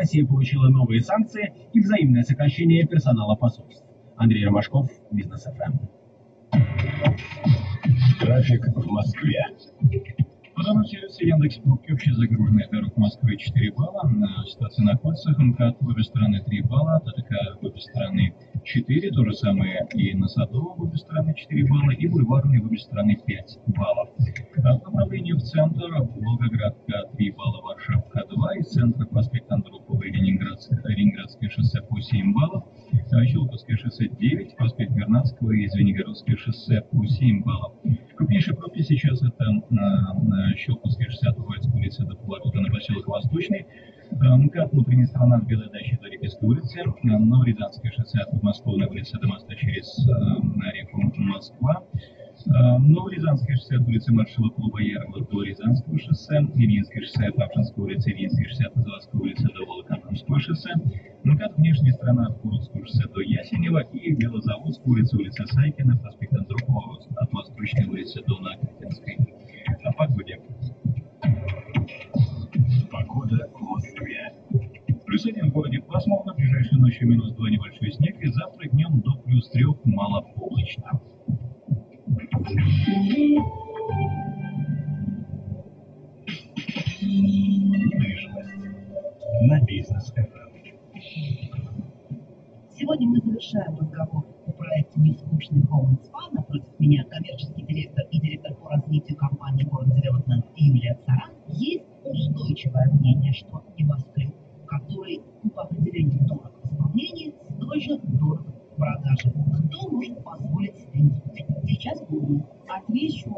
Россия получила новые санкции и взаимное сокращение персонала посольств. Андрей Ромашков, Бизнес ФМ. Трафик в Москве. По данным сервиса Яндекс.Пробки, общезагруженность дорог Москвы 4 балла, на станции на кольцах МКАД в обе стороны 3 балла, АТК в обе стороны 4, то же самое и на Садовом в обе стороны 4 балла, и Бульварной в обе стороны 5 баллов. От направления в центр Волгоградка 3 балла, Варшавка 2, из центра проспект Андропова и Ленинградское шоссе по 7 баллов, Щелковское шоссе 9, проспект Вернадского и Звенигородское шоссе по 7 баллов. Крупнейшие пробки сейчас это Щелковское шоссе от улицы до поворота на поселок Восточный, МКАД внутренняя сторона от Белой дачи до Рязанской улицы, Новорязанское шоссе от Подмосковной улицы до моста через реку Москва, Новорязанское шоссе от улицы Маршала Полубоярова до Рязанского шоссе, Ильинское шоссе от Лапшинской улицы, Ильинское шоссе от Заводской улицы до Волоколамского шоссе, МКАД внешняя сторона от Курского шоссе до Ясенева и Белозаводской улицы, улица Сайкина, проспект Андропова от Восточной улицы до Накатинской. О погоде. Погода в Москве. +1 в городе пасмурно, ближайшей ночью -2, небольшой снег, и завтра днем до +3, малооблачно. Недвижимость на Бизнес ФМ. Сегодня мы завершаем разговор о проекте «Нескучный Home and Spa». Напротив меня коммерческий директор и директор по развитию компании «Город-Зелёдна» Юлия Царан. Есть устойчивое мнение, что небоскреб, который по определению дорог в исполнении, столь же дорог в продаже. Кто может позволить себе нескучный? Сейчас буду отвечу